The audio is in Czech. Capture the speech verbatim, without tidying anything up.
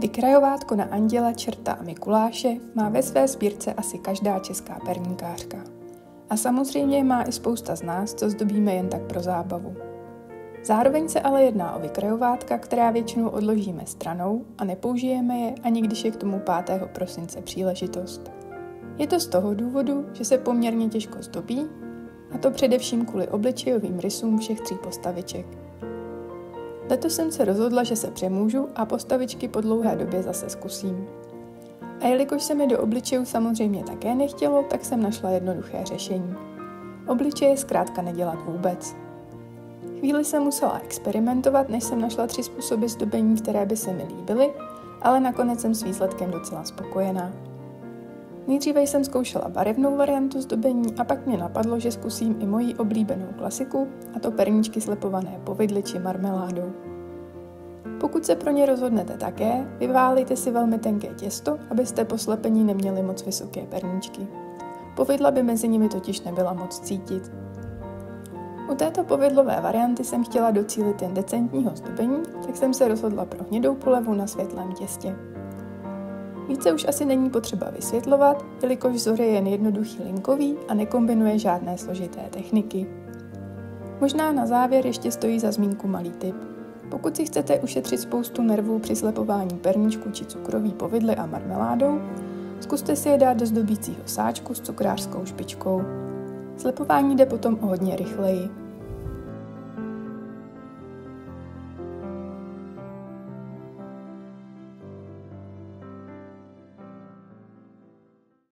Vykrajovátko na anděla, čerta a Mikuláše má ve své sbírce asi každá česká perníkářka. A samozřejmě má i spousta z nás, co zdobíme jen tak pro zábavu. Zároveň se ale jedná o vykrajovátka, která většinou odložíme stranou a nepoužijeme je, ani když je k tomu pátého prosince příležitost. Je to z toho důvodu, že se poměrně těžko zdobí, a to především kvůli obličejovým rysům všech tří postaviček. Letos jsem se rozhodla, že se přemůžu a postavičky po dlouhé době zase zkusím. A jelikož se mi do obličejů samozřejmě také nechtělo, tak jsem našla jednoduché řešení. Obličeje zkrátka nedělat vůbec. Chvíli jsem musela experimentovat, než jsem našla tři způsoby zdobení, které by se mi líbily, ale nakonec jsem s výsledkem docela spokojená. Nejdříve jsem zkoušela barevnou variantu zdobení a pak mě napadlo, že zkusím i moji oblíbenou klasiku, a to perníčky slepované povidly či marmeládou. Pokud se pro ně rozhodnete také, vyválejte si velmi tenké těsto, abyste po slepení neměli moc vysoké perníčky. Povidla by mezi nimi totiž nebyla moc cítit. U této povidlové varianty jsem chtěla docílit jen decentního zdobení, tak jsem se rozhodla pro hnědou polevu na světlém těstě. Více už asi není potřeba vysvětlovat, jelikož vzor je jen jednoduchý linkový a nekombinuje žádné složité techniky. Možná na závěr ještě stojí za zmínku malý tip. Pokud si chcete ušetřit spoustu nervů při slepování perníčku či cukroví povidly a marmeládou, zkuste si je dát do zdobícího sáčku s cukrářskou špičkou. Slepování jde potom o hodně rychleji.